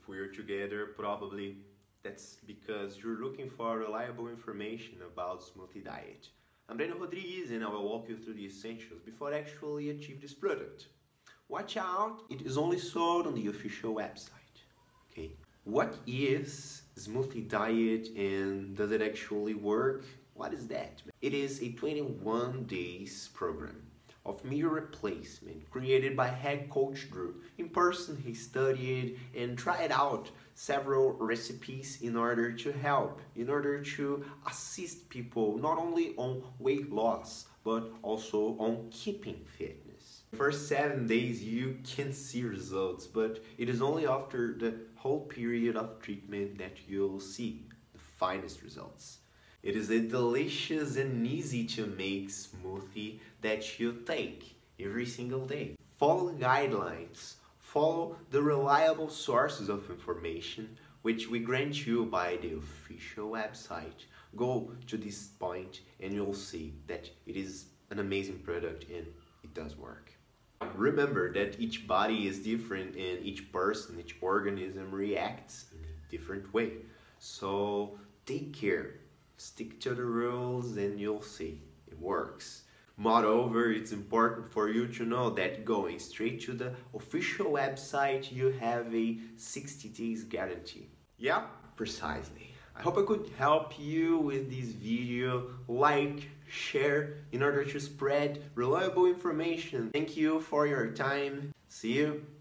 if we're together, probably that's because you're looking for reliable information about Smoothie Diet. I'm Breno Rodrigues and I will walk you through the essentials before I actually achieve this product. Watch out, it is only sold on the official website, okay? What is Smoothie Diet and does it actually work? What is that? It is a 21 days program of meal replacement created by head coach Drew. In person, he studied and tried out several recipes in order to help, in order to assist people not only on weight loss, but also on keeping fitness. The first 7 days you can see results, but it is only after the whole period of treatment that you'll see the finest results. It is a delicious and easy to make smoothie that you take every single day. Follow guidelines, follow the reliable sources of information which we grant you by the official website. Go to this point and you'll see that it is an amazing product and it does work. Remember that each body is different and each person, each organism reacts in a different way. So take care. Stick to the rules and you'll see, it works. Moreover, it's important for you to know that going straight to the official website, you have a 60 days guarantee. Yeah, precisely. I hope I could help you with this video. Like, share, in order to spread reliable information. Thank you for your time. See you.